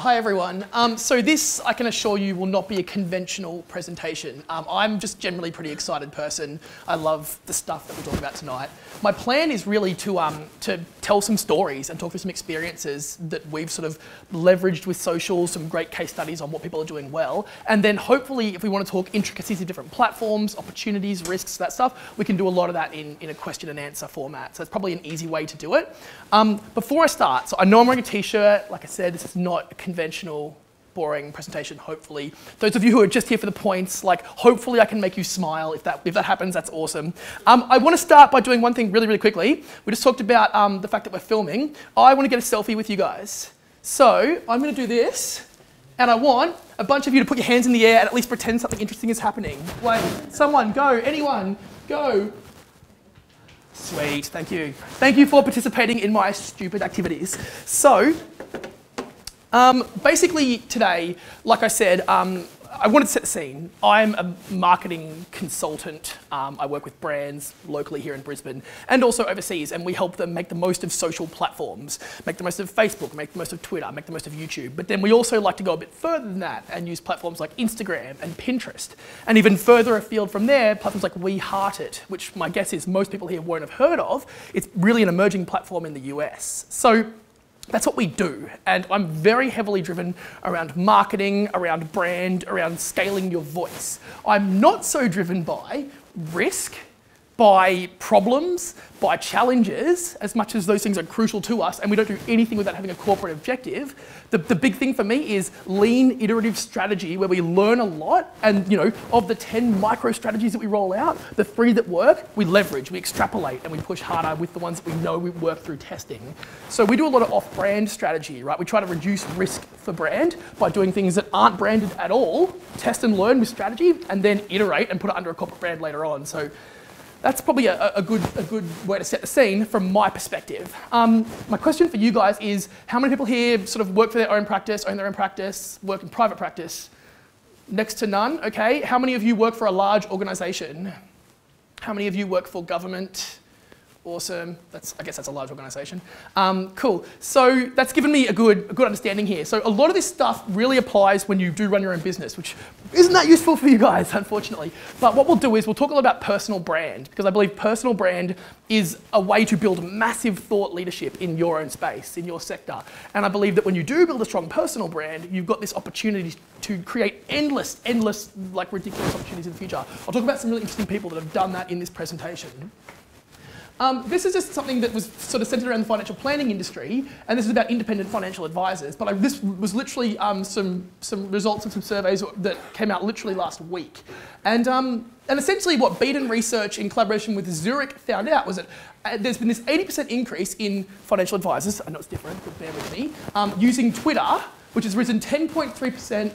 hi everyone. So this, I can assure you, will not be a conventional presentation. I'm just generally a pretty excited person. I love the stuff that we're talking about tonight. My plan is really to tell some stories and talk through some experiences that we've sort of leveraged with socials, some great case studies on what people are doing well, and then hopefully if we want to talk intricacies of different platforms, opportunities, risks, that stuff, we can do a lot of that in a question and answer format. So it's probably an easy way to do it. Before I start, so I know I'm wearing a t-shirt. Like I said, this is not a conventional, boring presentation, hopefully. Those of you who are just here for the points, like, hopefully I can make you smile. If that happens, that's awesome. I want to start by doing one thing really, really quickly. We just talked about the fact that we're filming. I want to get a selfie with you guys. So I'm going to do this, and I want a bunch of you to put your hands in the air and at least pretend something interesting is happening. Like, someone, go, anyone, go. Sweet, thank you. Thank you for participating in my stupid activities. So, basically today, like I said, I wanted to set the scene. I'm a marketing consultant. I work with brands locally here in Brisbane and also overseas, and we help them make the most of social platforms, make the most of Facebook, make the most of Twitter, make the most of YouTube. But then we also like to go a bit further than that and use platforms like Instagram and Pinterest. And even further afield from there, platforms like WeHeartIt, which my guess is most people here won't have heard of. It's really an emerging platform in the US. So that's what we do, and I'm very heavily driven around marketing, around brand, around scaling your voice. I'm not so driven by risk, by problems, by challenges, as much as those things are crucial to us, and we don't do anything without having a corporate objective. The big thing for me is lean, iterative strategy, where we learn a lot, and of the 10 micro strategies that we roll out, the 3 that work, we leverage, we extrapolate, and we push harder with the ones that we know we work through testing. So we do a lot of off-brand strategy, right? We try to reduce risk for brand by doing things that aren't branded at all, test and learn with strategy, and then iterate and put it under a corporate brand later on. So that's probably a good way to set the scene from my perspective. My question for you guys is, how many people here sort of work for their own practice, own their own practice, work in private practice? Next to none, okay. How many of you work for a large organization? How many of you work for government? Awesome. I guess that's a large organisation. Cool. So that's given me a good understanding here. So a lot of this stuff really applies when you do run your own business, which isn't that useful for you guys, unfortunately. But what we'll do is we'll talk a lot about personal brand, because I believe personal brand is a way to build massive thought leadership in your own space, in your sector. And I believe that when you do build a strong personal brand, you've got this opportunity to create endless, like, ridiculous opportunities in the future. I'll talk about some really interesting people that have done that in this presentation. This is just something that was sort of centered around the financial planning industry, and this is about independent financial advisors. But this was literally some results of some surveys that came out literally last week. And essentially what Beaton Research in collaboration with Zurich found out was that there's been this 80% increase in financial advisors, I know it's different, but bear with me, using Twitter, which has risen 10.3%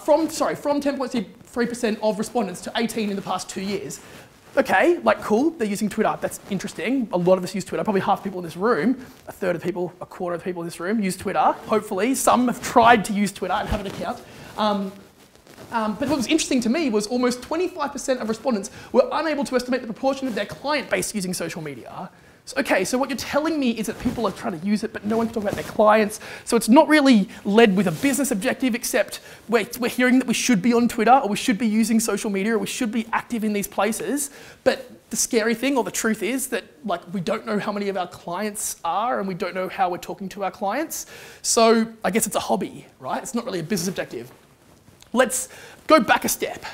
from 10.3% of respondents to 18 in the past 2 years. Okay, like, cool, they're using Twitter, that's interesting. A lot of us use Twitter, probably half the people in this room, a third of people, a quarter of people in this room use Twitter, hopefully. Some have tried to use Twitter and have an account. But what was interesting to me was almost 25% of respondents were unable to estimate the proportion of their client base using social media. Okay, so what you're telling me is that people are trying to use it, but no one's talking about their clients. So it's not really led with a business objective, except we're hearing that we should be on Twitter, or we should be using social media, or we should be active in these places. But the scary thing, or the truth, is that, like, we don't know how many of our clients are, and we don't know how we're talking to our clients. So I guess it's a hobby, right? It's not really a business objective. Let's go back a step.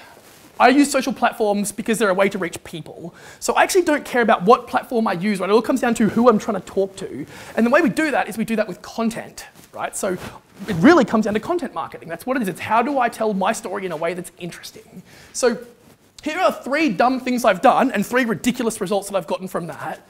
I use social platforms because they're a way to reach people. So I actually don't care about what platform I use, right? It all comes down to who I'm trying to talk to. And the way we do that is we do that with content, right? So it really comes down to content marketing. That's what it is. It's how do I tell my story in a way that's interesting? So here are 3 dumb things I've done and 3 ridiculous results that I've gotten from that.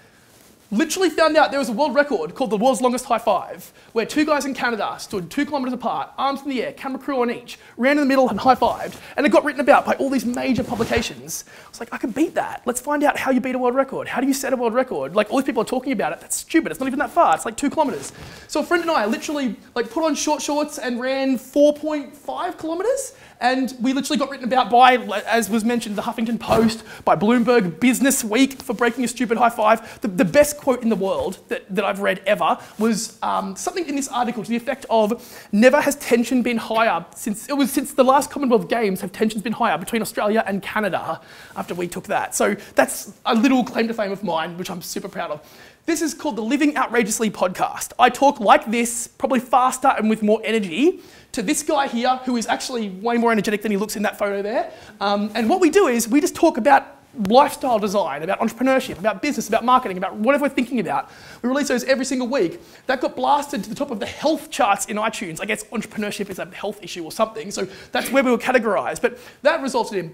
Literally found out there was a world record called the world's longest high five, where 2 guys in Canada stood 2 kilometres apart, arms in the air, camera crew on each, ran in the middle and high-fived, and it got written about by all these major publications. I was like, I can beat that. Let's find out how you beat a world record. How do you set a world record? Like, all these people are talking about it. That's stupid. It's not even that far. It's like 2 kilometres. So a friend and I literally, like, put on short shorts and ran 4.5 kilometres, and we literally got written about by, as was mentioned, the Huffington Post, by Bloomberg Businessweek for breaking a stupid high five. The best quote in the world that I've read ever was something in this article to the effect of, never has tension been higher since the last Commonwealth Games have tensions been higher between Australia and Canada after we took that. So that's a little claim to fame of mine, which I'm super proud of. This is called the Living Outrageously podcast. I talk like this, probably faster and with more energy, to this guy here who is actually way more energetic than he looks in that photo there. And what we do is we just talk about lifestyle design, about entrepreneurship, about business, about marketing, about whatever we're thinking about. We release those every single week. That got blasted to the top of the health charts in iTunes. I guess entrepreneurship is a health issue or something, so that's where we were categorized. But that resulted in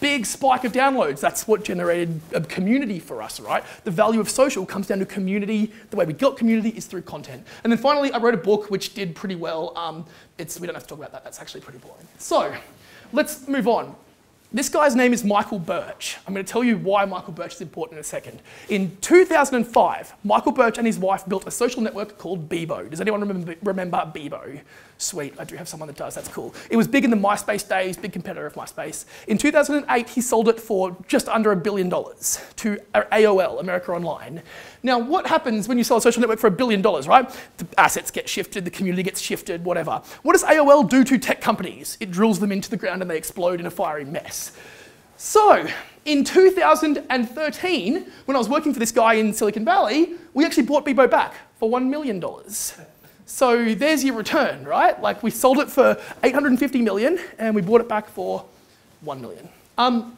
big spike of downloads. That's what generated a community for us, right? The value of social comes down to community. The way we got community is through content. And then finally, I wrote a book which did pretty well. We don't have to talk about that. That's actually pretty boring. So let's move on. This guy's name is Michael Birch. I'm going to tell you why Michael Birch is important in a second. In 2005, Michael Birch and his wife built a social network called Bebo. Does anyone remember Bebo? Sweet, I do have someone that does, that's cool. It was big in the MySpace days, big competitor of MySpace. In 2008, he sold it for just under $1 billion to AOL, America Online. Now, what happens when you sell a social network for $1 billion, right? The assets get shifted, the community gets shifted, whatever. What does AOL do to tech companies? It drills them into the ground and they explode in a fiery mess. So, in 2013, when I was working for this guy in Silicon Valley, we actually bought Bebo back for $1 million. So there's your return, right? Like, we sold it for $850 million and we bought it back for $1 million. And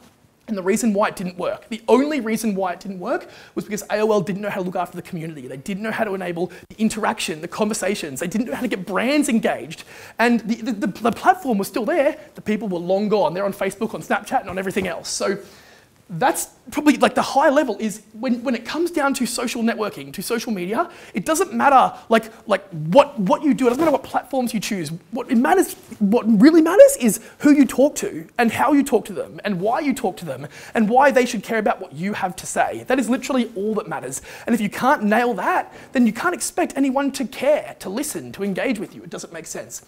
the reason why it didn't work, the only reason why it didn't work, was because AOL didn't know how to look after the community. They didn't know how to enable the interaction, the conversations. They didn't know how to get brands engaged. And the platform was still there. The people were long gone. They're on Facebook, on Snapchat, and on everything else. So that's probably like the high level is when it comes down to social networking, to social media, it doesn't matter what you do, it doesn't matter what platforms you choose. What really matters is who you talk to and how you talk to them and why you talk to them and why they should care about what you have to say. That is literally all that matters. And if you can't nail that, then you can't expect anyone to care, to listen, to engage with you. It doesn't make sense.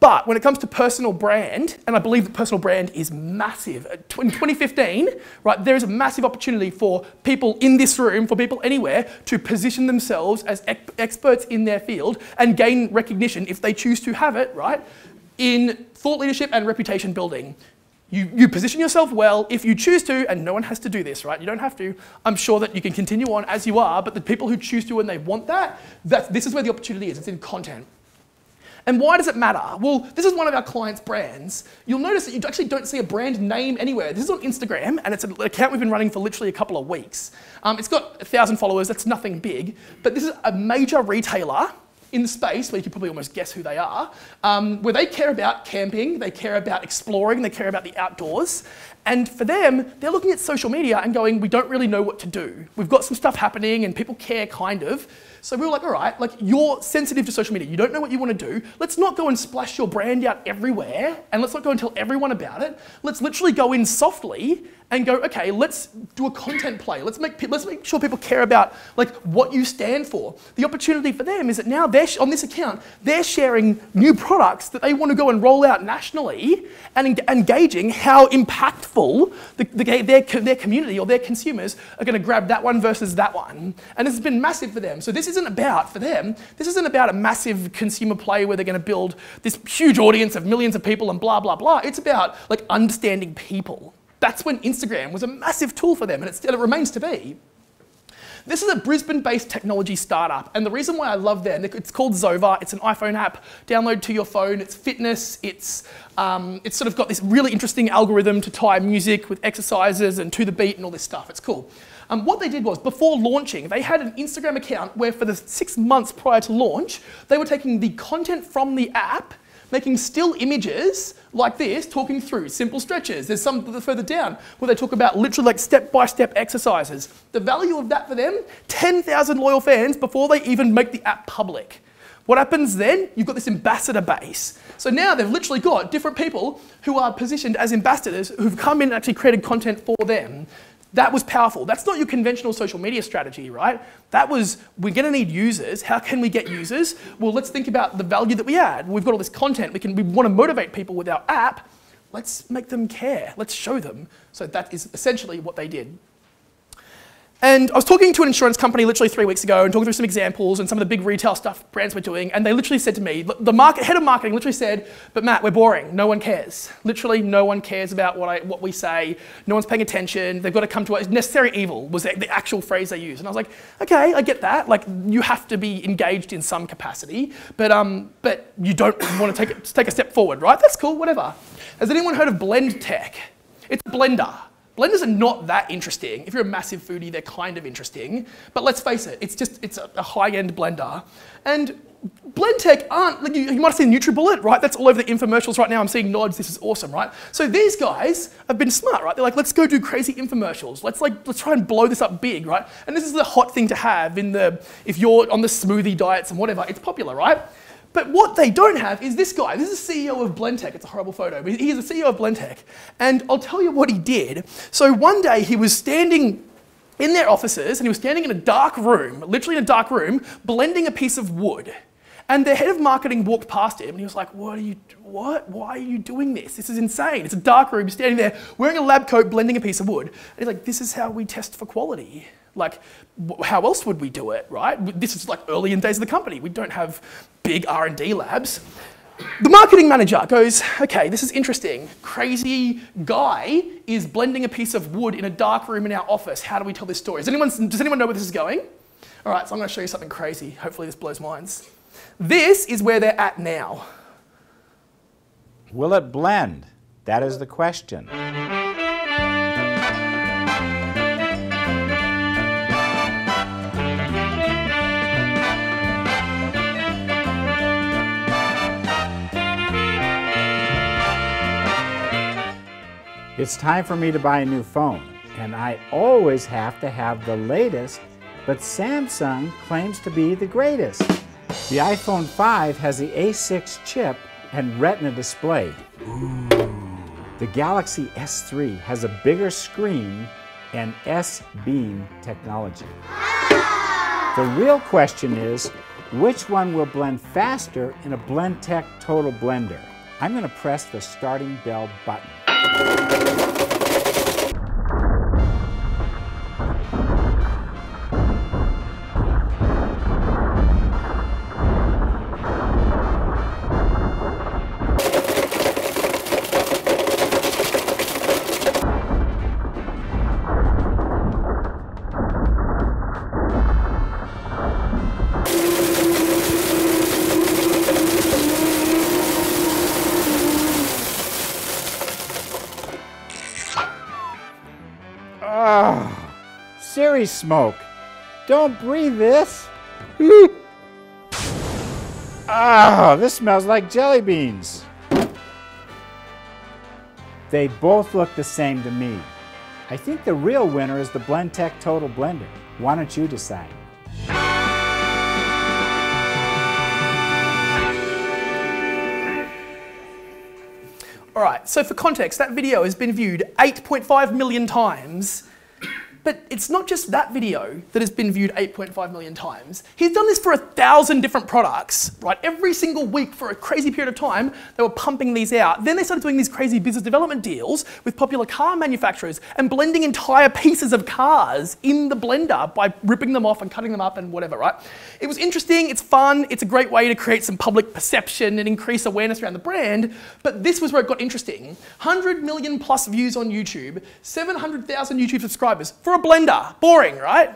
But when it comes to personal brand, and I believe that personal brand is massive. In 2015, right, there is a massive opportunity for people in this room, for people anywhere, to position themselves as experts in their field and gain recognition, if they choose to have it, right, in thought leadership and reputation building. You position yourself well if you choose to, and no one has to do this, right? You don't have to. I'm sure that you can continue on as you are, but the people who choose to and they want that, this is where the opportunity is. It's in content. And why does it matter? Well, this is one of our clients' brands. You'll notice that you actually don't see a brand name anywhere. This is on Instagram, and it's an account we've been running for literally a couple of weeks. It's got 1,000 followers. That's nothing big. But this is a major retailer in the space, where you can probably almost guess who they are, where they care about camping, they care about exploring, they care about the outdoors. And for them, they're looking at social media and going, we don't really know what to do. We've got some stuff happening and people care, kind of. So we were like, all right, like, you're sensitive to social media. You don't know what you want to do. Let's not go and splash your brand out everywhere, and let's not go and tell everyone about it. Let's literally go in softly and go, okay, let's do a content play. Let's make sure people care about, like, what you stand for. The opportunity for them is that now they're on this account, they're sharing new products that they want to go and roll out nationally and engaging how impactful their community or their consumers are going to grab that one versus that one. And this has been massive for them. So this isn't about, for them, this isn't about a massive consumer play where they're going to build this huge audience of millions of people and blah, blah, blah. It's about, like, understanding people. That's when Instagram was a massive tool for them, and it remains to be. This is a Brisbane-based technology startup, and the reason why I love them, it's called Zova. It's an iPhone app, download to your phone. It's fitness. It's sort of got this really interesting algorithm to tie music with exercises and to the beat and all this stuff. It's cool. What they did was, before launching, they had an Instagram account where for the 6 months prior to launch, they were taking the content from the app, making still images like this, talking through simple stretches. There's some further down where they talk about literally like step-by-step exercises. The value of that for them, 10,000 loyal fans before they even make the app public. What happens then? You've got this ambassador base. So now they've literally got different people who are positioned as ambassadors who've come in and actually created content for them. That was powerful. That's not your conventional social media strategy, right? That was, we're going to need users. How can we get users? Well, let's think about the value that we add. We've got all this content. We want to motivate people with our app. Let's make them care. Let's show them. So that is essentially what they did. And I was talking to an insurance company literally 3 weeks ago and talking through some examples and some of the big retail stuff brands were doing, and they literally said to me, the head of marketing literally said, but Matt, we're boring, no one cares. Literally no one cares about what we say, no one's paying attention, they've got to come to us. Necessary evil was the actual phrase they used. And I was like, okay, I get that, like you have to be engaged in some capacity, but you don't want to take a step forward, right? That's cool, whatever. Has anyone heard of Blendtec? It's a blender. Blenders are not that interesting. If you're a massive foodie, they're kind of interesting. But let's face it, it's a high-end blender. And Blendtec aren't, like you might have seen Nutribullet, right? That's all over the infomercials right now. I'm seeing nods, this is awesome, right? So these guys have been smart, right? They're like, let's go do crazy infomercials. Let's try and blow this up big, right? And this is the hot thing to have in the, if you're on the smoothie diets and whatever, it's popular, right? But what they don't have is this guy. This is the CEO of Blendtec. It's a horrible photo, but he is the CEO of Blendtec. And I'll tell you what he did. So one day he was standing in their offices and he was standing in a dark room, literally in a dark room, blending a piece of wood. And the head of marketing walked past him and he was like, why are you doing this? This is insane. It's a dark room, standing there, wearing a lab coat, blending a piece of wood. And he's like, this is how we test for quality. Like, how else would we do it, right? This is like early in the days of the company. We don't have big R&D labs. The marketing manager goes, okay, this is interesting. Crazy guy is blending a piece of wood in a dark room in our office. How do we tell this story? Does anyone know where this is going? All right, so I'm going to show you something crazy. Hopefully this blows minds. This is where they're at now. Will it blend? That is the question. It's time for me to buy a new phone, and I always have to have the latest, but Samsung claims to be the greatest. The iPhone 5 has the A6 chip and Retina display. Ooh. The Galaxy S3 has a bigger screen and S-beam technology. Ah! The real question is, which one will blend faster in a Blendtec Total Blender? I'm going to press the starting bell button. Smoke. Don't breathe this. Ah, this smells like jelly beans. They both look the same to me. I think the real winner is the Blendtec Total Blender. Why don't you decide? All right, so for context, that video has been viewed 8.5 million times. But it's not just that video that has been viewed 8.5 million times. He's done this for 1,000 different products, right? Every single week for a crazy period of time, they were pumping these out. Then they started doing these crazy business development deals with popular car manufacturers and blending entire pieces of cars in the blender by ripping them off and cutting them up and whatever, right? It was interesting, it's fun, it's a great way to create some public perception and increase awareness around the brand, but this was where it got interesting. 100 million plus views on YouTube, 700,000 YouTube subscribers for a blender. Boring, right?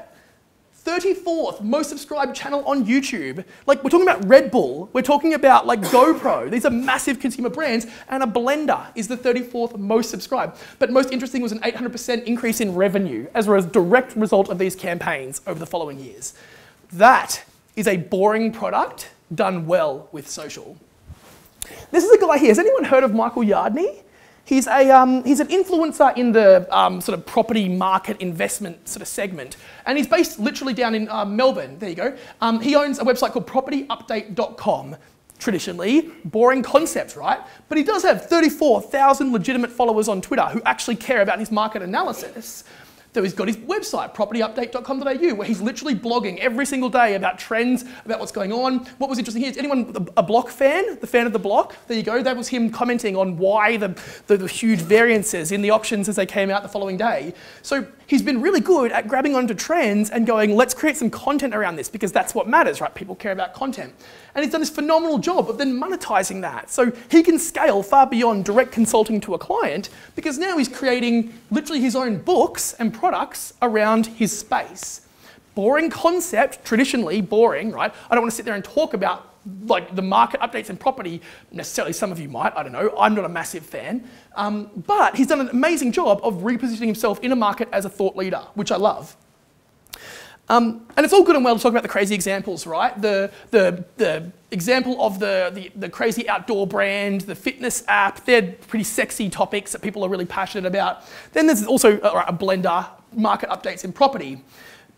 34th most subscribed channel on YouTube. Like, we're talking about Red Bull, we're talking about like GoPro, these are massive consumer brands, and a blender is the 34th most subscribed. But most interesting was an 800% increase in revenue as a direct result of these campaigns over the following years. That is a boring product done well with social. This is a guy here. Has anyone heard of Michael Yardney? He's an influencer in the sort of property market investment sort of segment. And he's based literally down in Melbourne, there you go. He owns a website called PropertyUpdate.com. Traditionally, boring concept, right? But he does have 34,000 legitimate followers on Twitter who actually care about his market analysis. So he's got his website, PropertyUpdate.com.au, where he's literally blogging every single day about trends, about what's going on. What was interesting here, is anyone a Block fan? The fan of the Block? There you go, that was him commenting on why the huge variances in the options as they came out the following day. So he's been really good at grabbing onto trends and going, let's create some content around this, because that's what matters, right? People care about content. And he's done this phenomenal job of then monetizing that. So he can scale far beyond direct consulting to a client, because now he's creating literally his own books and products around his space. Boring concept, traditionally boring, right? I don't want to sit there and talk about like the market updates and property necessarily. Some of you might, I don't know, I'm not a massive fan, but he's done an amazing job of repositioning himself in a market as a thought leader, which I love. And it's all good and well to talk about the crazy examples, right? The example of the crazy outdoor brand, the fitness app, they're pretty sexy topics that people are really passionate about. Then there's also a Blender, market updates in property.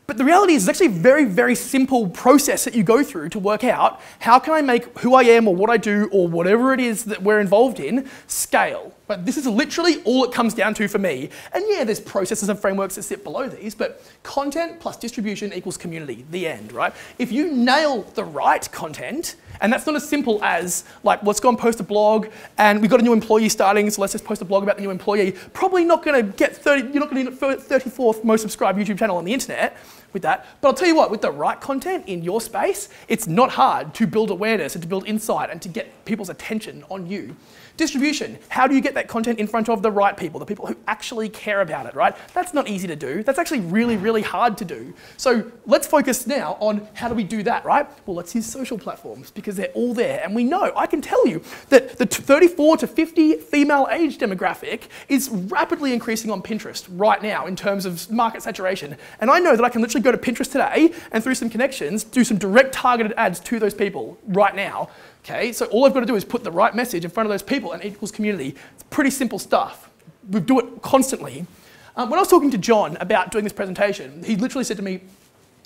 But the reality is it's actually a very, very simple process that you go through to work out how can I make who I am or what I do or whatever it is that we're involved in scale. But this is literally all it comes down to for me. And yeah, there's processes and frameworks that sit below these, but content plus distribution equals community, the end, right? If you nail the right content, and that's not as simple as like, let's go and post a blog and we've got a new employee starting, so let's just post a blog about the new employee. Probably not going to get 30, you're not going to get 34th most subscribed YouTube channel on the internet with that. But I'll tell you what, with the right content in your space, it's not hard to build awareness and to build insight and to get people's attention on you. Distribution, how do you get that content in front of the right people, the people who actually care about it, right? That's not easy to do. That's actually really, really hard to do. So let's focus now on how do we do that, right? Well, let's use social platforms because they're all there. And we know, I can tell you that the 34 to 50 female age demographic is rapidly increasing on Pinterest right now in terms of market saturation. And I know that I can literally go to Pinterest today and through some connections, do some direct targeted ads to those people right now. Okay, so all I've got to do is put the right message in front of those people and it equals community. It's pretty simple stuff. We do it constantly. When I was talking to John about doing this presentation, he literally said to me,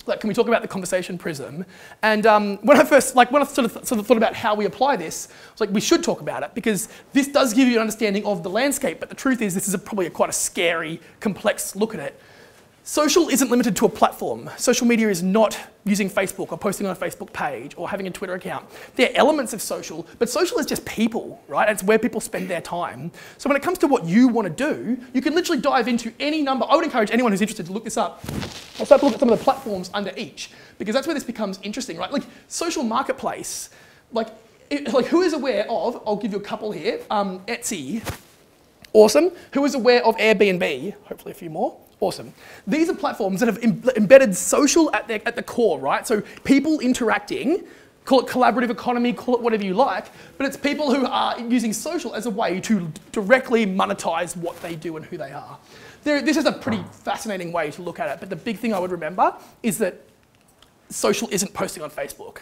like, can we talk about the conversation prism? And when I first thought about how we apply this, I was like, we should talk about it because this does give you an understanding of the landscape, but the truth is this is probably quite a scary, complex look at it. Social isn't limited to a platform. Social media is not using Facebook or posting on a Facebook page or having a Twitter account. They're elements of social, but social is just people, right? It's where people spend their time. So when it comes to what you want to do, you can literally dive into any number. I would encourage anyone who's interested to look this up. I'll start to look at some of the platforms under each because that's where this becomes interesting, right? Like social marketplace, like who is aware of, I'll give you a couple here, Etsy, awesome. Who is aware of Airbnb? Hopefully a few more. Awesome. These are platforms that have embedded social at the core, right? So people interacting, call it collaborative economy, call it whatever you like, but it's people who are using social as a way to directly monetize what they do and who they are. This is a pretty fascinating way to look at it, but the big thing I would remember is that social isn't posting on Facebook.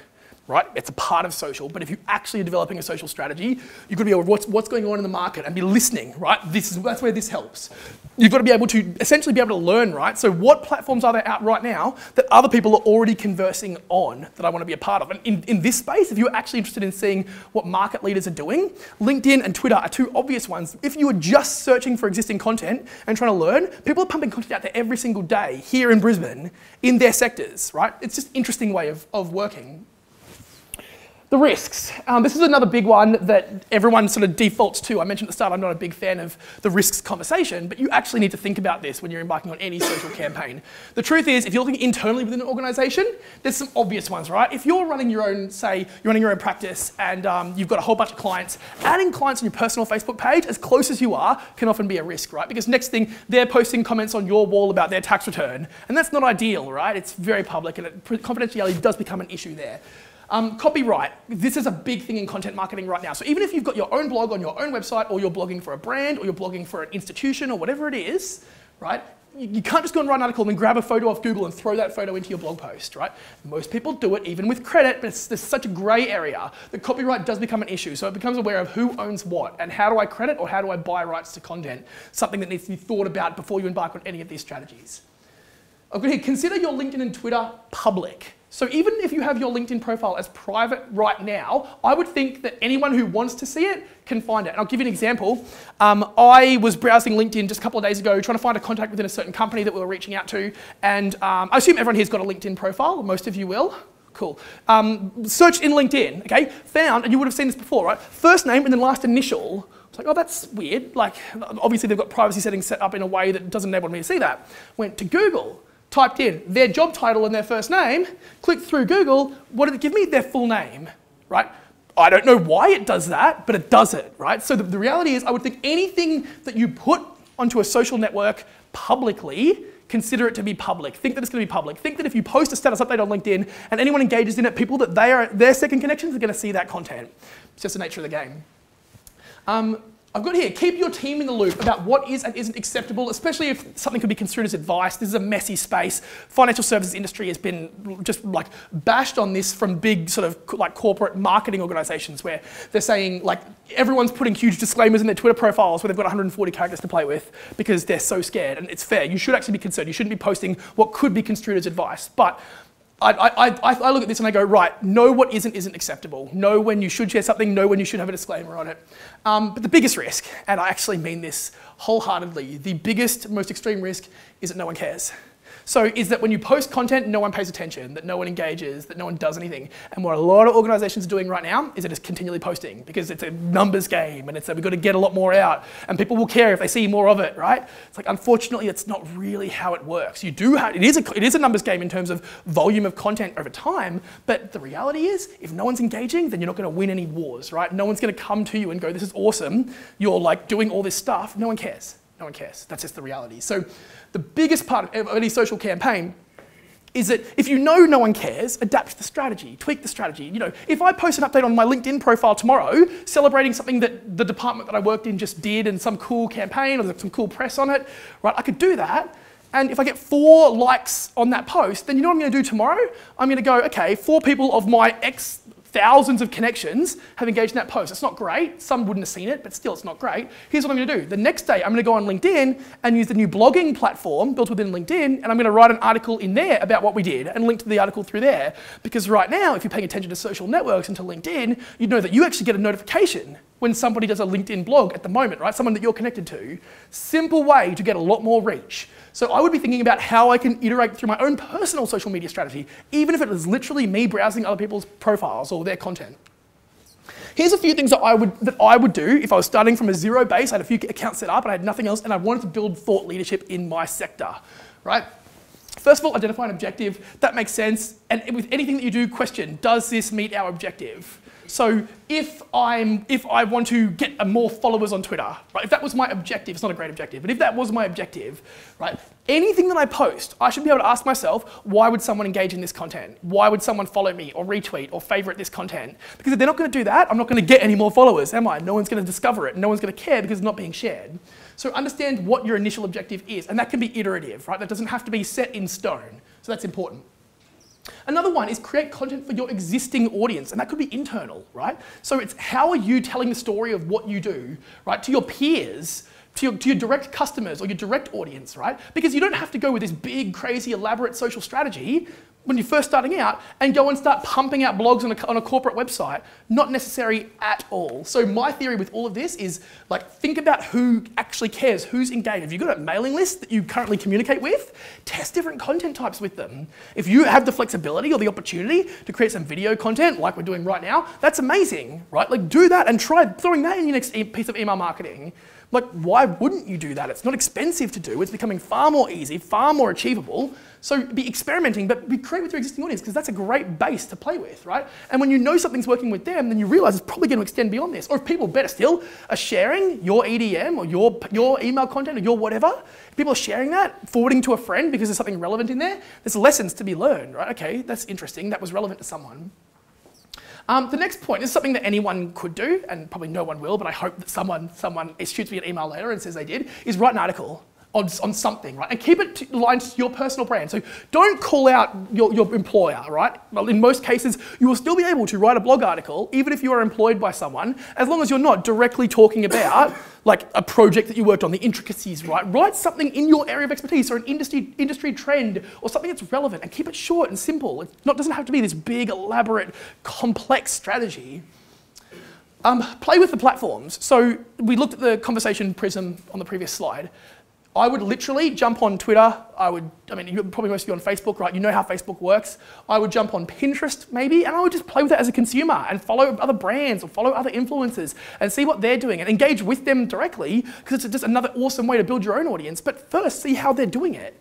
Right? It's a part of social, but if you're actually developing a social strategy, you've got to be aware of what's going on in the market and be listening, right? That's where this helps. You've got to be able to essentially be able to learn, right? So what platforms are there out right now that other people are already conversing on that I want to be a part of? And in this space, if you're actually interested in seeing what market leaders are doing, LinkedIn and Twitter are two obvious ones. If you are just searching for existing content and trying to learn, people are pumping content out there every single day here in Brisbane in their sectors, right? It's just an interesting way of working. The risks. This is another big one that everyone sort of defaults to. I mentioned at the start I'm not a big fan of the risks conversation, but you actually need to think about this when you're embarking on any social campaign. The truth is, if you're looking internally within an organisation, there's some obvious ones, right? If you're running your own, say, you're running your own practice and you've got a whole bunch of clients, adding clients on your personal Facebook page, as close as you are, can often be a risk, right? Because next thing, they're posting comments on your wall about their tax return, and that's not ideal, right? It's very public, and confidentiality does become an issue there. Copyright. This is a big thing in content marketing right now. So even if you've got your own blog on your own website or you're blogging for a brand or you're blogging for an institution or whatever it is, right? You can't just go and write an article and grab a photo off Google and throw that photo into your blog post, right? Most people do it even with credit, but there's such a grey area that copyright does become an issue. So it becomes aware of who owns what and how do I credit or how do I buy rights to content? Something that needs to be thought about before you embark on any of these strategies. Okay, consider your LinkedIn and Twitter public. So even if you have your LinkedIn profile as private right now, I would think that anyone who wants to see it can find it. And I'll give you an example. I was browsing LinkedIn just a couple of days ago, trying to find a contact within a certain company that we were reaching out to. And I assume everyone here's got a LinkedIn profile. Most of you will. Cool. Searched in LinkedIn, okay? Found, and you would have seen this before, right? First name and then last initial. It's like, oh, that's weird. Like, obviously they've got privacy settings set up in a way that doesn't enable me to see that. Went to Google. Typed in their job title and their first name, clicked through Google, what did it give me? Their full name, right? I don't know why it does that, but it does it, right? So the reality is I would think anything that you put onto a social network publicly, consider it to be public. Think that it's going to be public. Think that if you post a status update on LinkedIn and anyone engages in it, people that their second connections are going to see that content. It's just the nature of the game. I've got here, keep your team in the loop about what is and isn't acceptable, especially if something could be construed as advice. This is a messy space. Financial services industry has been just like bashed on this from big sort of like corporate marketing organizations where they're saying like everyone's putting huge disclaimers in their Twitter profiles where they've got 140 characters to play with because they're so scared. And it's fair. You should actually be concerned. You shouldn't be posting what could be construed as advice. But I look at this and I go, right, know what isn't acceptable. Know when you should share something, know when you should have a disclaimer on it. But the biggest risk, and I actually mean this wholeheartedly, the biggest, most extreme risk is that no one cares. So is that when you post content, no one pays attention, that no one engages, that no one does anything. And what a lot of organizations are doing right now is it is continually posting because it's a numbers game and it's that we've got to get a lot more out and people will care if they see more of it, right? It's like, unfortunately, that's not really how it works. You do have, it is a numbers game in terms of volume of content over time, but the reality is if no one's engaging, then you're not going to win any wars, right? No one's going to come to you and go, this is awesome. You're like doing all this stuff. No one cares. No one cares. That's just the reality. So the biggest part of any social campaign is that if you know no one cares, adapt the strategy, tweak the strategy. You know, if I post an update on my LinkedIn profile tomorrow celebrating something that the department that I worked in just did and some cool campaign or some cool press on it, right, I could do that. And if I get 4 likes on that post, then you know what I'm going to do tomorrow? I'm going to go, okay, 4 people of my ex thousands of connections have engaged in that post. It's not great. Some wouldn't have seen it, but still it's not great. Here's what I'm going to do. The next day, I'm going to go on LinkedIn and use the new blogging platform built within LinkedIn, and I'm going to write an article in there about what we did and link to the article through there. Because right now, if you're paying attention to social networks and to LinkedIn, you'd know that you actually get a notification when somebody does a LinkedIn blog at the moment, right? Someone that you're connected to. Simple way to get a lot more reach. So I would be thinking about how I can iterate through my own personal social media strategy, even if it was literally me browsing other people's profiles or their content. Here's a few things that I would do if I was starting from a zero base. I had a few accounts set up and I had nothing else and I wanted to build thought leadership in my sector, right? First of all, identify an objective. That makes sense. And with anything that you do, question, does this meet our objective? So if I want to get more followers on Twitter, right? If that was my objective, it's not a great objective, but if that was my objective, right? Anything that I post, I should be able to ask myself, why would someone engage in this content? Why would someone follow me or retweet or favorite this content? Because if they're not going to do that, I'm not going to get any more followers, am I? No one's going to discover it. No one's going to care because it's not being shared. So understand what your initial objective is, and that can be iterative, right? That doesn't have to be set in stone. So that's important. Another one is create content for your existing audience, and that could be internal, right? So it's how are you telling the story of what you do, right, to your peers, to your direct customers or your direct audience, right? Because you don't have to go with this big, crazy, elaborate social strategy when you're first starting out and go and start pumping out blogs on a corporate website. Not necessary at all. So my theory with all of this is like, think about who actually cares, who's engaged. If you've got a mailing list that you currently communicate with, test different content types with them. If you have the flexibility or the opportunity to create some video content like we're doing right now, that's amazing, right? Like do that and try throwing that in your next piece of email marketing. Like, why wouldn't you do that? It's not expensive to do. It's becoming far more easy, far more achievable. So be experimenting, but be creative with your existing audience because that's a great base to play with, right? And when you know something's working with them, then you realize it's probably going to extend beyond this. Or if people, better still, are sharing your EDM or your email content or your whatever, if people are sharing that, forwarding to a friend because there's something relevant in there, there's lessons to be learned, right? Okay, that's interesting. That was relevant to someone. The next point is something that anyone could do, and probably no one will, but I hope that someone shoots me an email later and says they did, is write an article. on something, right? And keep it aligned to your personal brand. So don't call out your employer, right? Well, in most cases, you will still be able to write a blog article, even if you are employed by someone, as long as you're not directly talking about like a project that you worked on, the intricacies, right? Write something in your area of expertise or an industry trend or something that's relevant, and keep it short and simple. It doesn't have to be this big, elaborate, complex strategy. Play with the platforms. So we looked at the conversation prism on the previous slide. I would literally jump on Twitter. I mean, you're probably most of you on Facebook, right? You know how Facebook works. I would jump on Pinterest maybe, and I would just play with it as a consumer and follow other brands or follow other influencers and see what they're doing and engage with them directly, because it's just another awesome way to build your own audience. But first, see how they're doing it.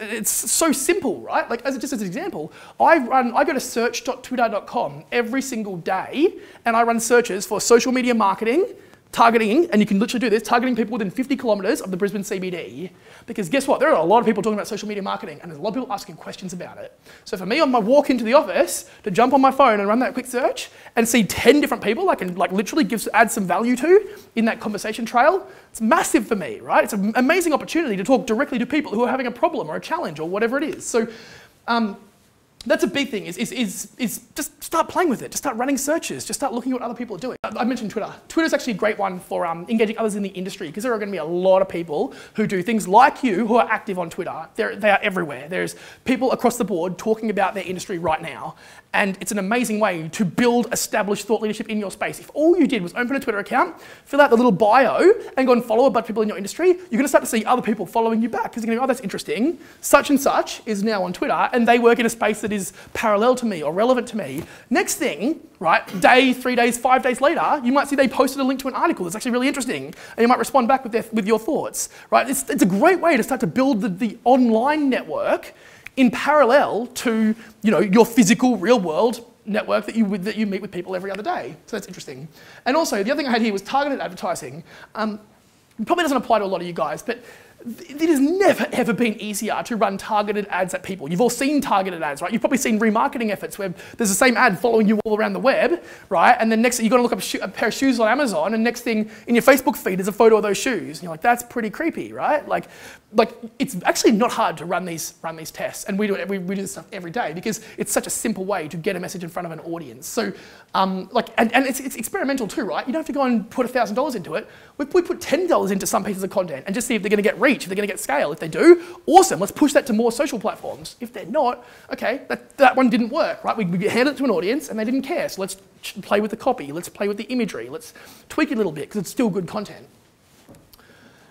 It's so simple, right? Like, just as an example, I go to search.twitter.com every single day, and I run searches for social media marketing, targeting, and you can literally do this, targeting people within 50 kilometers of the Brisbane CBD. Because guess what? There are a lot of people talking about social media marketing, and there's a lot of people asking questions about it. So for me, on my walk into the office, to jump on my phone and run that quick search and see 10 different people I can literally add some value to in that conversation trail, it's massive for me, right? It's an amazing opportunity to talk directly to people who are having a problem or a challenge or whatever it is. So that's a big thing, is just start playing with it. Just start running searches. Just start looking at what other people are doing. I mentioned Twitter. Twitter's actually a great one for engaging others in the industry, because there are going to be a lot of people who do things like you who are active on Twitter. They are everywhere. There's people across the board talking about their industry right now. And it's an amazing way to build established thought leadership in your space. If all you did was open a Twitter account, fill out the little bio, and go and follow a bunch of people in your industry, you're going to start to see other people following you back, because you're going to go, oh, that's interesting. Such and such is now on Twitter, and they work in a space that is parallel to me or relevant to me. Next thing, right, day, 3 days, 5 days later, you might see they posted a link to an article that's actually really interesting, and you might respond back with your thoughts, right? It's a great way to start to build the online network in parallel to, you know, your physical real world network that you meet with people every other day. So that's interesting. And also, the other thing I had here was targeted advertising. It probably doesn't apply to a lot of you guys, but it has never, ever been easier to run targeted ads at people. You've all seen targeted ads, right? You've probably seen remarketing efforts where there's the same ad following you all around the web, right? And then next thing, you've got to look up a pair of shoes on Amazon, and next thing in your Facebook feed is a photo of those shoes. And you're like, that's pretty creepy, right? Like it's actually not hard to run these tests. And we do it, we do this stuff every day, because it's such a simple way to get a message in front of an audience. So, and it's experimental too, right? You don't have to go and put $1,000 into it. We put $10 into some pieces of content and just see if they're going to get reach, if they're going to get scale. If they do, awesome, let's push that to more social platforms. If they're not, okay, that one didn't work, right? We handed it to an audience and they didn't care, so let's play with the copy, let's play with the imagery, let's tweak it a little bit, because it's still good content.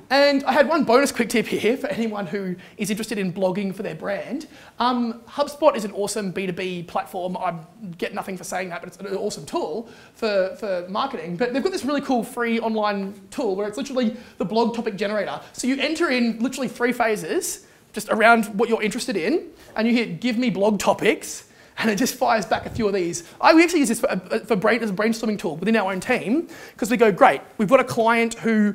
And I had one bonus quick tip here for anyone who is interested in blogging for their brand. HubSpot is an awesome B2B platform. I get nothing for saying that, but it's an awesome tool for marketing. But they've got this really cool free online tool where it's literally the blog topic generator. So you enter in literally 3 phases just around what you're interested in, and you hit give me blog topics, and it just fires back a few of these. We actually use this as a brainstorming tool within our own team, because we go, great, we've got a client who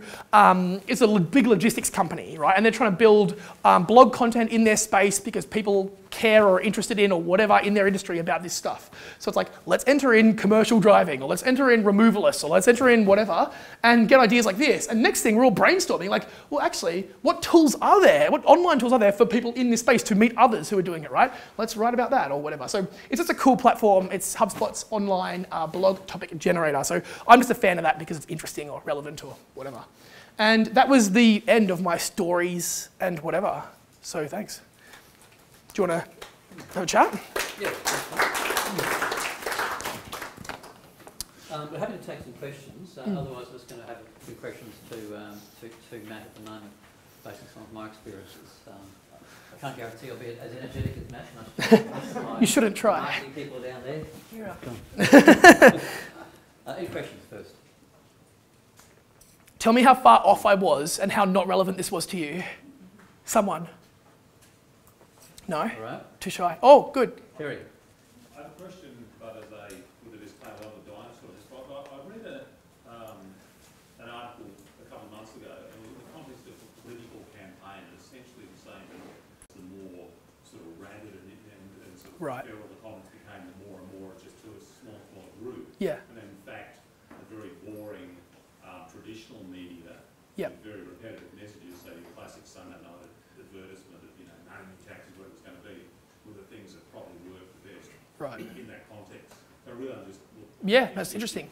is a big logistics company, right? And they're trying to build blog content in their space because people care or are interested in or whatever in their industry about this stuff. So it's like, let's enter in commercial driving, or let's enter in removalists, or let's enter in whatever, and get ideas like this. And next thing, we're all brainstorming like, well, actually, what tools are there? What online tools are there for people in this space to meet others who are doing it, right? Let's write about that or whatever. So it's just a cool platform. It's HubSpot's online blog topic generator. So I'm just a fan of that because it's interesting or relevant or whatever. And that was the end of my stories and whatever. So thanks. Do you want to have a chat? Yeah. We're happy to take some questions. Otherwise, we're just going to have a few questions to Matt at the moment, based on some of my experiences. I can't guarantee I'll be as energetic as Matt. You shouldn't try. People down there. You're welcome. Any questions first? Tell me how far off I was and how not relevant this was to you. Someone. No, right. Too shy. Oh, good. Terry. I have a question, but as a with a disclaimer on the dinosaurs. I read an article a couple of months ago, and in the context of a political campaign, and essentially the same, the more sort of rabid and sort of right. Feral the comments became, the more and more just to a small group. Yeah. And in fact, a very boring traditional media, yep. Very repetitive messages. So So your classic Sunday night advertisement of, you know, naming taxes, what it was going to be, were the things that probably work the best in that context. So really I'm just... yeah, that's interesting.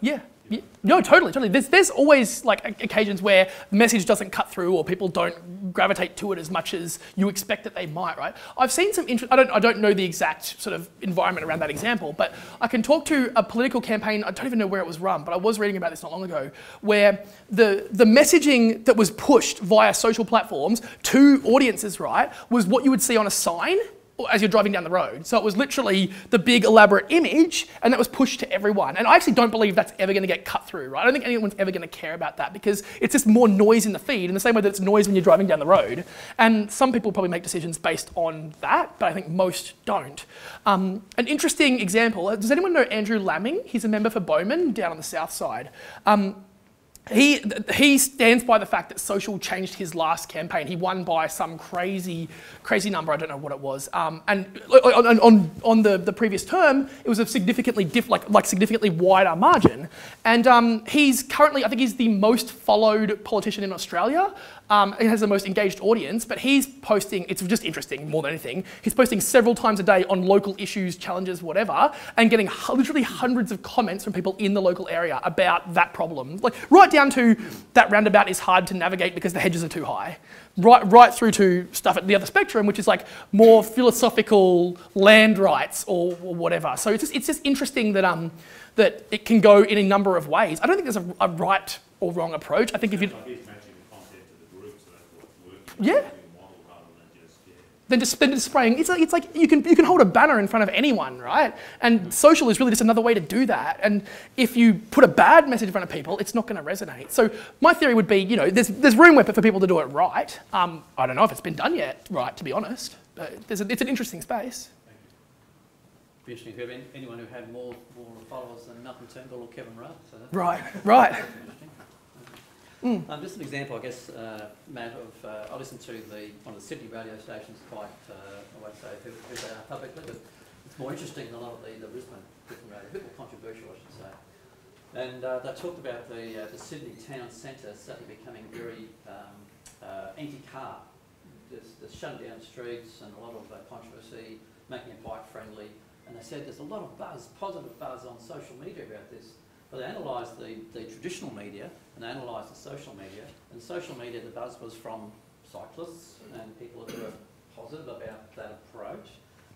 Yeah. Yeah. No, totally, totally. There's always like occasions where the message doesn't cut through, or people don't gravitate to it as much as you expect that they might, right? I've seen some interest. I don't know the exact sort of environment around that example, but I can talk to a political campaign. I don't even know where it was run, but I was reading about this not long ago, where the messaging that was pushed via social platforms to audiences, right, was what you would see on a sign as you're driving down the road. So it was literally the big elaborate image, and that was pushed to everyone. And I actually don't believe that's ever going to get cut through, right? I don't think anyone's ever going to care about that, because it's just more noise in the feed, in the same way that it's noise when you're driving down the road. And some people probably make decisions based on that, but I think most don't. An interesting example, does anyone know Andrew Lamming? He's a member for Bowman down on the south side. He stands by the fact that social changed his last campaign. He won by some crazy number. I don't know what it was. And on the previous term, it was a significantly significantly wider margin. And he's currently, I think, he's the most followed politician in Australia. He has the most engaged audience, but he's posting, it's just interesting more than anything, he's posting several times a day on local issues, challenges, whatever, and getting literally hundreds of comments from people in the local area about that problem. Like right down to that roundabout is hard to navigate because the hedges are too high. Right through to stuff at the other spectrum, which is like more philosophical land rights or whatever. So it's just interesting that that it can go in a number of ways. I don't think there's a right or wrong approach. I think if you... yeah. Then just spraying. It's like you can hold a banner in front of anyone, right? And social is really just another way to do that. And if you put a bad message in front of people, it's not going to resonate. So my theory would be, you know, there's room for people to do it right. I don't know if it's been done yet, right? To be honest, but it's an interesting space. Thank you. Be interesting if you have anyone who had more followers than Nathan Tendall or Kevin Rudd. So right. Just an example, I guess, Matt, of I listen to one of the Sydney radio stations quite, I won't say who they are publicly, but it's more interesting than a lot of the Brisbane radio, a bit more controversial, I should say. And they talked about the Sydney town centre suddenly becoming very anti-car. There's shutting down streets and a lot of controversy, making it bike-friendly. And they said there's a lot of buzz, positive buzz on social media about this. But they analysed the traditional media and they analysed the social media. And social media, the buzz was from cyclists and people who were positive about that approach,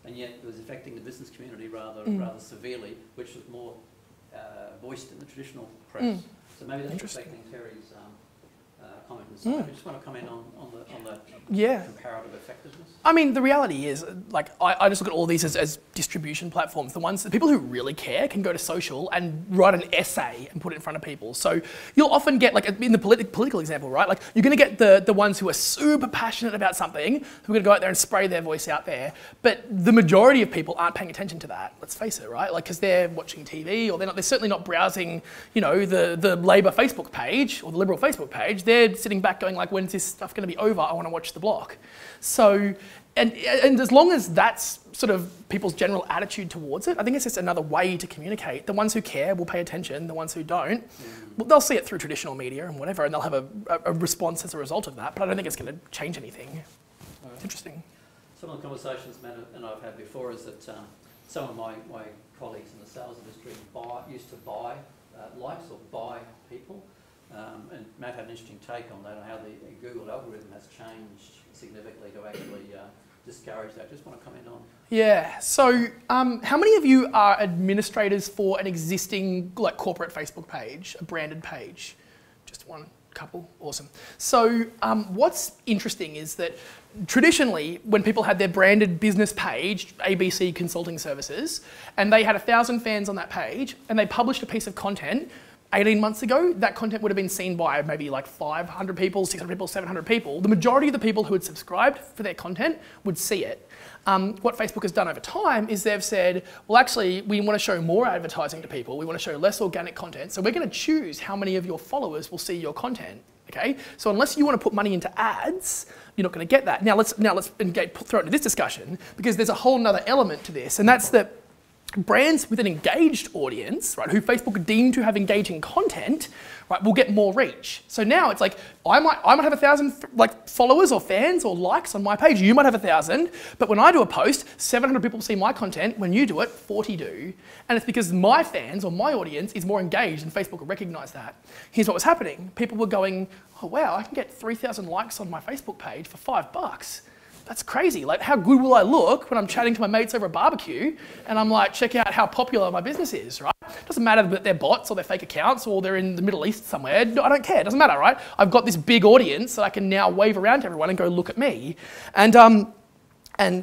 and yet it was affecting the business community rather severely, which was more voiced in the traditional press. So maybe that's affecting Terry's comment. So I just want to comment on the comparative effectiveness. I mean, the reality is, like, I just look at all these as distribution platforms. The people who really care can go to social and write an essay and put it in front of people. So you'll often get, like, in the political example, right? Like, you're going to get the ones who are super passionate about something, who are going to go out there and spray their voice out there. But the majority of people aren't paying attention to that. Let's face it, right? Like, because they're watching TV, or they're certainly not browsing, you know, the Labor Facebook page or the Liberal Facebook page. They're sitting back going like, when's this stuff going to be over? I want to watch the block. So, and as long as that's sort of people's general attitude towards it, I think it's just another way to communicate. The ones who care will pay attention. The ones who don't, well, they'll see it through traditional media and whatever, and they'll have a response as a result of that. But I don't think it's going to change anything. Right. It's interesting. Some of the conversations Matt and I've had before is that some of my colleagues in the sales industry used to buy likes or buy people. And Matt had an interesting take on that, on how the Google algorithm has changed significantly to actually discourage that. Just want to comment on. Yeah. So, how many of you are administrators for an existing like corporate Facebook page, a branded page? Just one. Couple. Awesome. So what's interesting is that traditionally when people had their branded business page, ABC Consulting Services, and they had 1,000 fans on that page and they published a piece of content 18 months ago, that content would have been seen by maybe like 500 people, 600 people, 700 people. The majority of the people who had subscribed for their content would see it. What Facebook has done over time is they've said, well, actually, we want to show more advertising to people. We want to show less organic content. So we're going to choose how many of your followers will see your content. Okay? So unless you want to put money into ads, you're not going to get that. Now let's throw it into this discussion, because there's a whole other element to this, and that's that brands with an engaged audience, right, who Facebook deemed to have engaging content, right, will get more reach. So now it's like, I might have 1,000 like followers or fans or likes on my page. You might have 1,000, but when I do a post, 700 people see my content. When you do it, 40 do. And it's because my fans or my audience is more engaged, and Facebook recognized that. Here's what was happening. People were going, oh wow, I can get 3,000 likes on my Facebook page for $5. That's crazy. Like, how good will I look when I'm chatting to my mates over a barbecue and I'm like, check out how popular my business is, right? It doesn't matter that they're bots or they're fake accounts or they're in the Middle East somewhere. No, I don't care. It doesn't matter, right? I've got this big audience that I can now wave around to everyone and go, look at me. And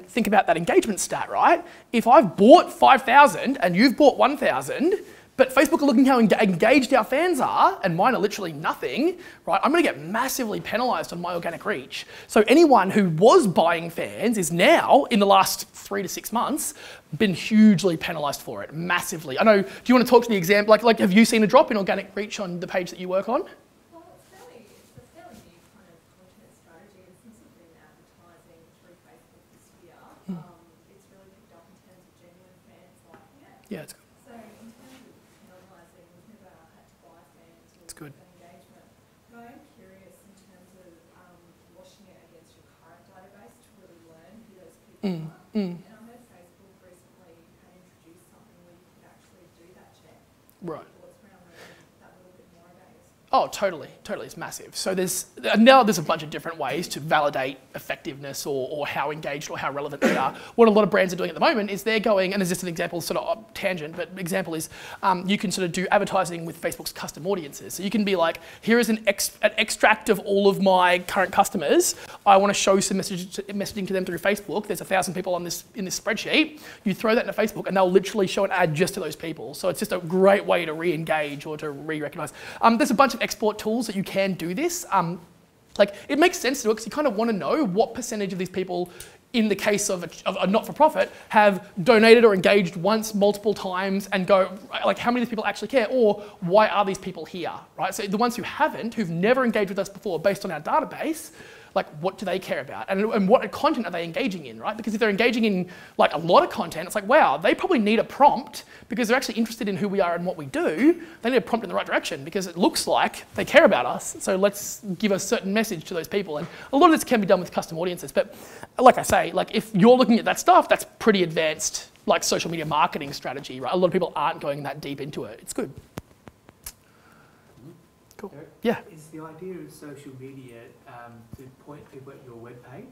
think about that engagement stat, right? If I've bought 5,000 and you've bought 1,000, but Facebook are looking how engaged our fans are, and mine are literally nothing, right? I'm gonna get massively penalized on my organic reach. So anyone who was buying fans is now, in the last 3 to 6 months, been hugely penalized for it, massively. I know, do you wanna talk to the example, like have you seen a drop in organic reach on the page that you work on? Well, it's a fairly new kind of content strategy. It's consistently been advertising through Facebook this year. It's really picked up in terms of genuine fans liking it. Yeah, it's good. Good. Engagement. But I am curious in terms of watching it against your current database to really learn who those people are. And I know Facebook recently had introduced something where you could actually do that check. Right. Thoughts around learning that little bit more about yourself? Oh, totally. Totally. It's massive. So now there's a bunch of different ways to validate effectiveness or how engaged or how relevant they are. What a lot of brands are doing at the moment is they're going, and there's just an example, sort of tangent, but example is you can sort of do advertising with Facebook's custom audiences. So you can be like, here is an extract of all of my current customers. I want to show some messaging to them through Facebook. There's 1,000 people on in this spreadsheet. You throw that into Facebook and they'll literally show an ad just to those people. So it's just a great way to re-engage or to re-recognize. There's a bunch of export tools that you can do this. Like, it makes sense to do it because you kind of want to know what percentage of these people, in the case of a not-for-profit, have donated or engaged once, multiple times, and go, like, how many of these people actually care, or why are these people here, right? So the ones who haven't, who've never engaged with us before based on our database, like, what do they care about? And what content are they engaging in, right? Because if they're engaging in, like, a lot of content, it's like, wow, they probably need a prompt because they're actually interested in who we are and what we do. They need a prompt in the right direction because it looks like they care about us. So let's give a certain message to those people. And a lot of this can be done with custom audiences. But like I say, like, if you're looking at that stuff, that's pretty advanced, like, social media marketing strategy, right? A lot of people aren't going that deep into it. It's good. Cool. Yeah. Is the idea of social media to point people at your web page?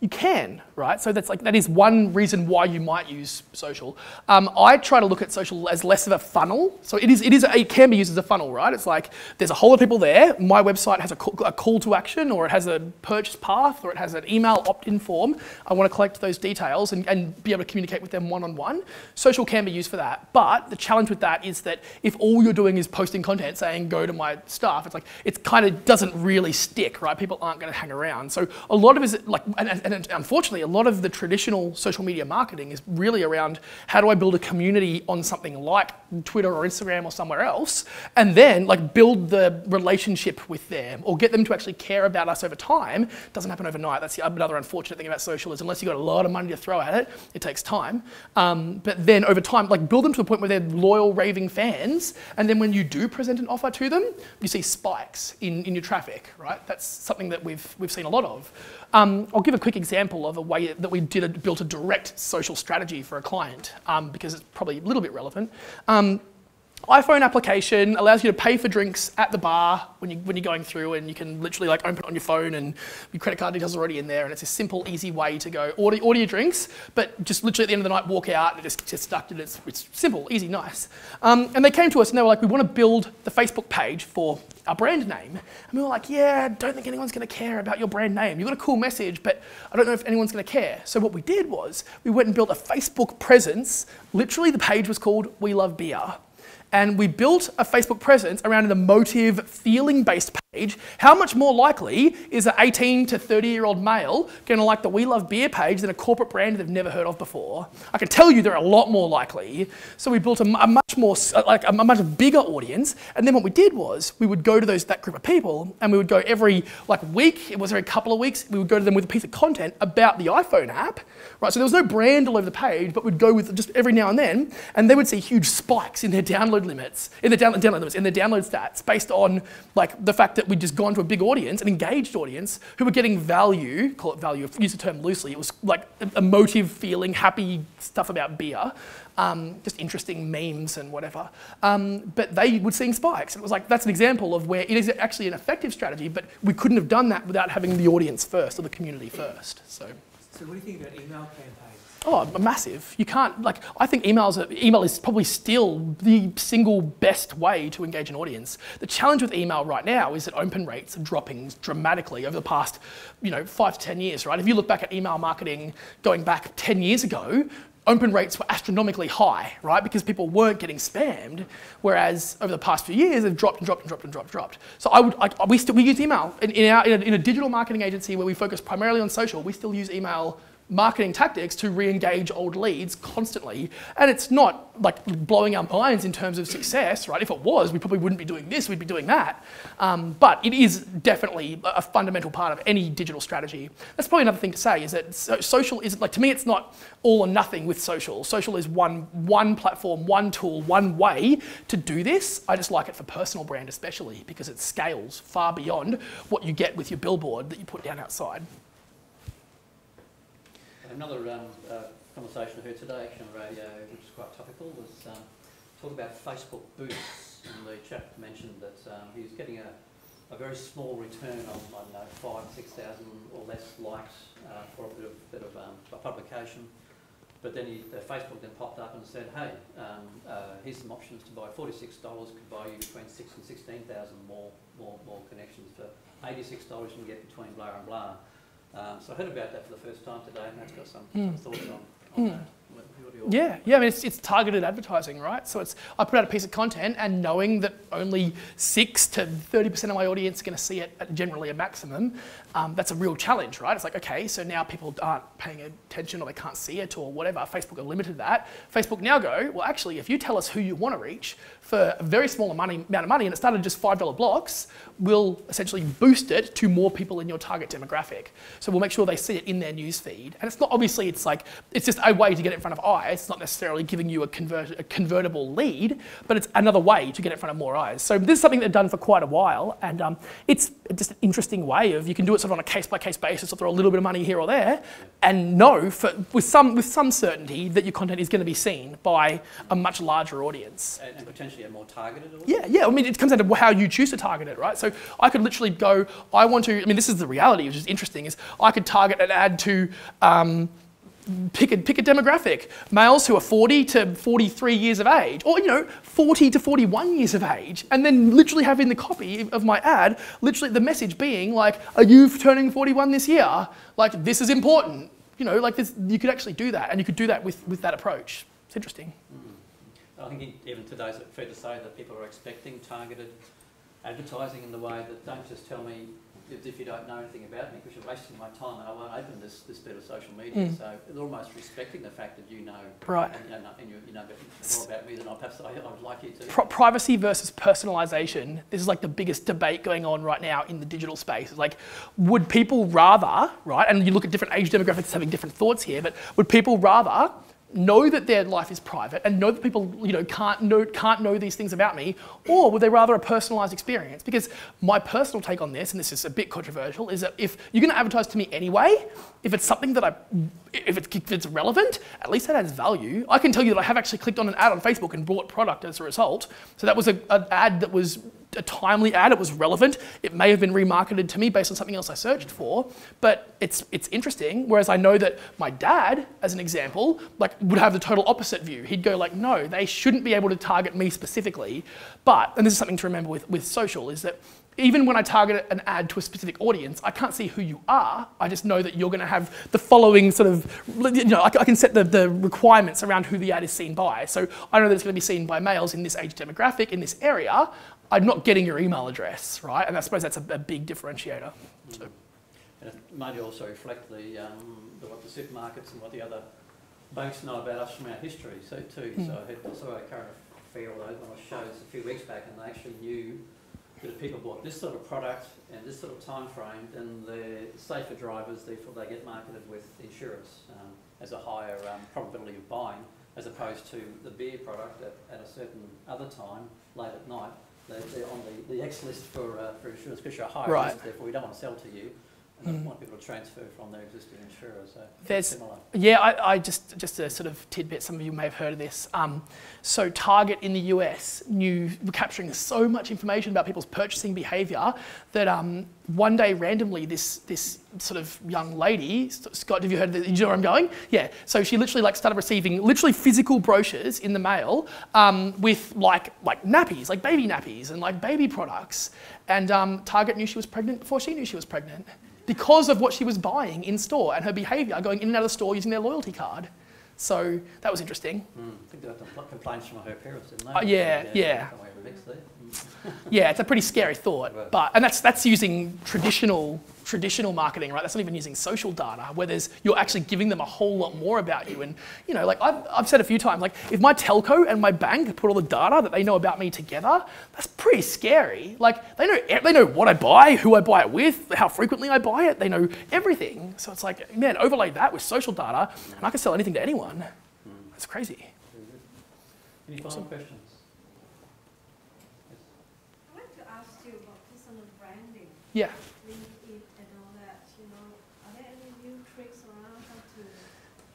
You can, right? So that's like, that is one reason why you might use social. I try to look at social as less of a funnel. So it can be used as a funnel, right? It's like, there's a whole lot of people there. My website has a call to action, or it has a purchase path, or it has an email opt-in form. I want to collect those details and be able to communicate with them one-on-one. Social can be used for that. But the challenge with that is that if all you're doing is posting content saying, go to my stuff, it's like, it kind of doesn't really stick, right? People aren't going to hang around. So a lot of it is like, and unfortunately, a lot of the traditional social media marketing is really around, how do I build a community on something like Twitter or Instagram or somewhere else, and then, like, build the relationship with them or get them to actually care about us over time. It doesn't happen overnight. That's another unfortunate thing about social, is unless you've got a lot of money to throw at it, it takes time. But then over time, like, build them to a point where they're loyal, raving fans, and then when you do present an offer to them, you see spikes in your traffic, right? That's something that we've seen a lot of. I'll give a quick example of a way that we built a direct social strategy for a client, because it's probably a little bit relevant. iPhone application allows you to pay for drinks at the bar when you're going through, and you can literally, like, open it on your phone and your credit card details are already in there, and it's a simple, easy way to go order your drinks, but just literally at the end of the night walk out and just stuck it. It's simple, easy, nice. And they came to us and they were like, we want to build the Facebook page for our brand name. And we were like, yeah, I don't think anyone's going to care about your brand name. You've got a cool message, but I don't know if anyone's going to care. So what we did was we went and built a Facebook presence. Literally the page was called We Love Beer. and we built a Facebook presence around an emotive, feeling-based page, how much more likely is an 18 to 30-year-old male going to like the We Love Beer page than a corporate brand they've never heard of before? I can tell you they're a lot more likely. So we built a much bigger audience, and then what we did was we would go to that group of people, and we would go every week, it was every couple of weeks, we would go to them with a piece of content about the iPhone app, right? So there was no brand all over the page, but we'd go with just every now and then, and they would see huge spikes in their download stats based on the fact that we'd just gone to a big audience, an engaged audience, who were getting value, call it value, use the term loosely, it was emotive feeling, happy stuff about beer, just interesting memes and whatever. But they would see spikes. It was that's an example of where it is actually an effective strategy, but we couldn't have done that without having the audience first or the community first. So what do you think about email campaigns? Oh, massive. You can't, I think email is probably still the single best way to engage an audience. The challenge with email right now is that open rates are dropping dramatically over the past, 5 to 10 years, right? If you look back at email marketing going back 10 years ago, open rates were astronomically high, right? Because people weren't getting spammed, whereas over the past few years, they've dropped and dropped and dropped and dropped and dropped. So we use email. In a digital marketing agency where we focus primarily on social, we still use email marketing tactics to re-engage old leads constantly. And it's not blowing our minds in terms of success, right? If it was, we probably wouldn't be doing this, we'd be doing that. But it is definitely a fundamental part of any digital strategy. That's probably another thing to say, is that social is, to me, it's not all or nothing with social. Social is one platform, one tool, one way to do this. I just like it for personal brand especially, because it scales far beyond what you get with your billboard that you put down outside. Another conversation I heard today, actually on radio, which is quite topical, was talk about Facebook boosts. And the chap mentioned that he was getting a very small return on, 5,000 to 6,000 or less likes for a bit of publication. But then Facebook then popped up and said, "Hey, here's some options to buy. $46 could buy you between 6,000 and 16,000 more connections. For $86, you can get between blah and blah." So I heard about that for the first time today, and I've got some thoughts on that. Yeah, I mean, it's targeted advertising, right? So I put out a piece of content, and knowing that only 6 to 30% of my audience are going to see it at generally a maximum, that's a real challenge, right? It's okay, so now people aren't paying attention, or they can't see it, or whatever. Facebook have limited that. Facebook now go, well, actually, if you tell us who you want to reach for a very small amount of money, and it started just $5 blocks, we'll essentially boost it to more people in your target demographic. So we'll make sure they see it in their news feed. And it's not, obviously, it's just a way to get it in front of eyes. It's not necessarily giving you a convertible lead, but it's another way to get in front of more eyes. So this is something they've done for quite a while, and it's just an interesting way of, you can do it sort of on a case-by-case basis, or throw a little bit of money here or there, and know with some certainty that your content is going to be seen by a much larger audience. And potentially a more targeted audience? Yeah, I mean, it comes down to how you choose to target it, right? So I could literally go, this is the reality, which is interesting, is I could target an ad to, pick a demographic, males who are 40 to 43 years of age, or 40 to 41 years of age, and then literally have in the copy of my ad, literally the message being are you turning 41 this year? This is important. You could actually do that, and you could do that with that approach. It's interesting. Mm-hmm. I think even today it's fair to say that people are expecting targeted advertising in the way that don't just tell me if you don't know anything about me, because you're wasting my time and I won't open this bit of social media. So it's almost respecting the fact that you know, right, and you know more about me than I would like you to. Privacy versus personalisation. This is the biggest debate going on right now in the digital space. Would people rather, right, and you look at different age demographics having different thoughts here, but would people rather know that their life is private and know that people can't know these things about me, or would they rather a personalised experience? Because my personal take on this, and this is a bit controversial, is that if you're going to advertise to me anyway, if it's something that if it's relevant, at least that has value. I can tell you that I have actually clicked on an ad on Facebook and bought product as a result. So that was an ad that was a timely ad, it was relevant, it may have been remarketed to me based on something else I searched for, but it's interesting, whereas I know that my dad, as an example, would have the total opposite view. He'd go no, they shouldn't be able to target me specifically, but, and this is something to remember with social, is that Even when I target an ad to a specific audience, I can't see who you are. I just know that you're going to have the following sort of, you know, I can set the requirements around who the ad is seen by. So I know that it's going to be seen by males in this age demographic, in this area. I'm not getting your email address, right? And I suppose that's a big differentiator. So. And it might also reflect the, what the supermarkets and what the other banks know about us from our history, so too. Mm. So I saw a current affair on those shows a few weeks back, and they actually knew that if people bought this sort of product and this sort of time frame, then they're safer drivers, therefore they get marketed with insurance as a higher probability of buying, as opposed to the beer product at a certain other time, late at night. They're on the X list for insurance because you're a high risk, therefore we don't want to sell to you. And I want people to transfer from their existing insurer, so it's similar. Yeah, I just a sort of tidbit, some of you may have heard of this. So Target in the US were capturing so much information about people's purchasing behaviour that one day randomly this sort of young lady, Scott, have you heard of this? You know where I'm going? Yeah, so she literally like started receiving literally physical brochures in the mail with like nappies, like baby nappies and like baby products. And Target knew she was pregnant before she knew she was pregnant, because of what she was buying in store and her behaviour going in and out of store using their loyalty card. So that was interesting. Mm. I think they had complaints from her parents, didn't they? Yeah, it's a pretty scary thought. Right. But, and that's using traditional marketing, right? That's not even using social data, where you're actually giving them a whole lot more about you. And you know, like I've said a few times, like if my telco and my bank put all the data that they know about me together, that's pretty scary. Like they know what I buy, who I buy it with, how frequently I buy it. They know everything. So it's like, man, overlay that with social data, and I can sell anything to anyone. That's crazy. Any final questions? I wanted to ask you about personal branding. Yeah.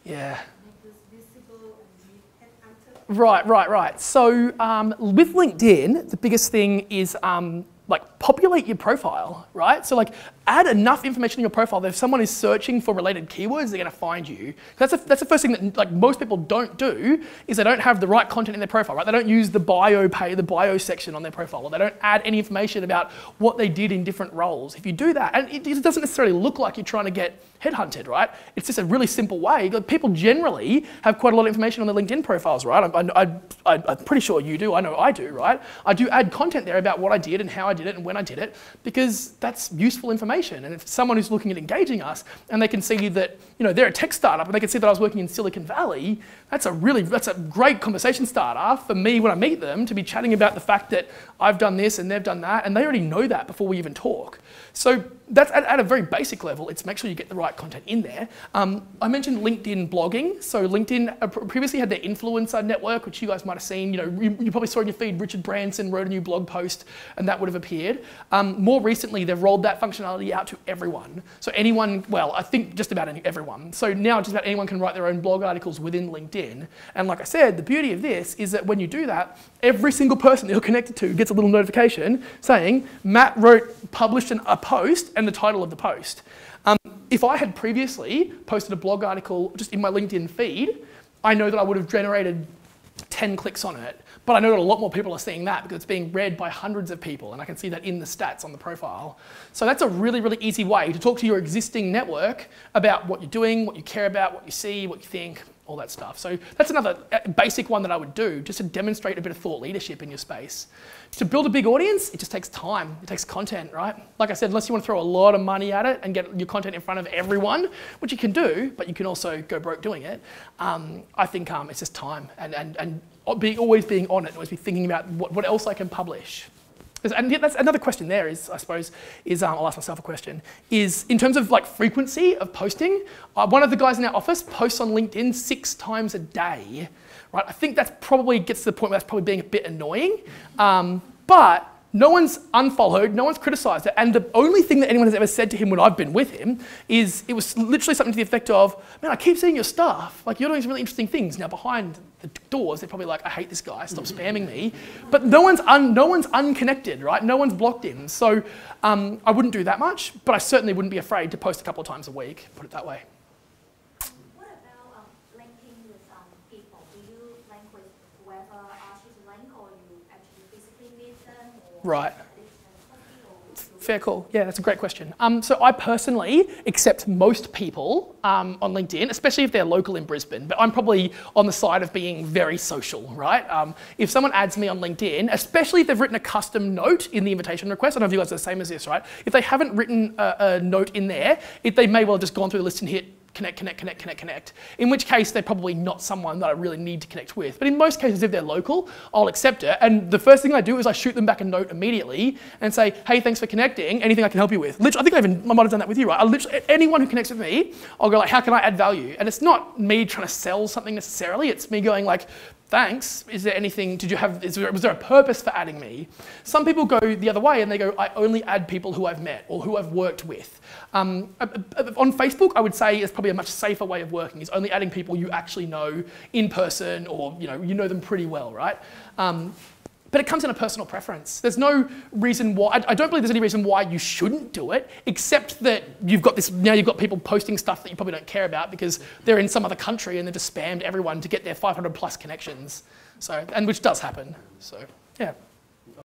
Yeah. Right. So with LinkedIn, the biggest thing is like populate your profile, right? So like add enough information in your profile that if someone is searching for related keywords, they're going to find you. That's the first thing that like most people don't do, is they don't have the right content in their profile, right? They don't use the bio section on their profile, or they don't add any information about what they did in different roles. If you do that, and it doesn't necessarily look like you're trying to get headhunted, right? It's just a really simple way. People generally have quite a lot of information on their LinkedIn profiles, right? I'm pretty sure you do. I know I do, right? I do add content there about what I did and how I did it and when I did it, because that's useful information. And if someone who's looking at engaging us and they can see that, you know, they're a tech startup and they can see that I was working in Silicon Valley, that's a great conversation starter for me when I meet them, to be chatting about the fact that I've done this and they've done that, and they already know that before we even talk. So that's at a very basic level. It's make sure you get the right content in there. I mentioned LinkedIn blogging. So LinkedIn previously had their influencer network, which you guys might have seen. You know, you probably saw in your feed, Richard Branson wrote a new blog post, and that would have appeared. More recently, they've rolled that functionality out to everyone. So anyone, well, I think just about everyone. So now just about anyone can write their own blog articles within LinkedIn. And like I said, the beauty of this is that when you do that, every single person that you're connected to gets a little notification saying, Matt published a post, and the title of the post. If I had previously posted a blog article just in my LinkedIn feed, I know that I would have generated 10 clicks on it. But I know that a lot more people are seeing that because it's being read by hundreds of people, and I can see that in the stats on the profile. So that's a really, really easy way to talk to your existing network about what you're doing, what you care about, what you see, what you think, all that stuff. So that's another basic one that I would do, just to demonstrate a bit of thought leadership in your space. To build a big audience, it just takes time. It takes content, right? Like I said, unless you want to throw a lot of money at it and get your content in front of everyone, which you can do, but you can also go broke doing it. I think it's just time and always being on it, always be thinking about what else I can publish. And that's another question there is, I suppose, is I'll ask myself a question, is in terms of like frequency of posting, one of the guys in our office posts on LinkedIn 6 times a day, right? I think that's probably gets to the point where that's probably being a bit annoying, but no one's unfollowed, no one's criticised it, and the only thing that anyone has ever said to him when I've been with him is it was literally something to the effect of, man, I keep seeing your stuff, like you're doing some really interesting things. Now behind the doors, they're probably like, I hate this guy, stop spamming me. But no one's unconnected, right? No one's blocked him. So I wouldn't do that much, but I certainly wouldn't be afraid to post a couple of times a week, put it that way. What about linking with people? Do you link with whoever asks you to link, or you actually physically meet them? Right. fair call. Yeah, that's a great question. So I personally accept most people on LinkedIn, especially if they're local in Brisbane, but I'm probably on the side of being very social, right? If someone adds me on LinkedIn, especially if they've written a custom note in the invitation request, I don't know if you guys are the same as this, right? If they haven't written a note in there, they may well have just gone through the list and hit connect, in which case they're probably not someone that I really need to connect with. But in most cases, if they're local, I'll accept it. And the first thing I do is I shoot them back a note immediately and say, hey, thanks for connecting. Anything I can help you with? Literally, I think I might have done that with you, right? I literally, anyone who connects with me, I'll go like, how can I add value? And it's not me trying to sell something necessarily. It's me going like, thanks, is there anything, was there a purpose for adding me? Some people go the other way and they go, I only add people who I've met or who I've worked with. On Facebook, I would say it's probably a much safer way of working, is only adding people you actually know in person, or you know them pretty well, right? But it comes in a personal preference. There's no reason why, I don't believe there's any reason why you shouldn't do it, except that you've got this, now you've got people posting stuff that you probably don't care about because they're in some other country and they've just spammed everyone to get their 500+ connections. So, and which does happen, so yeah.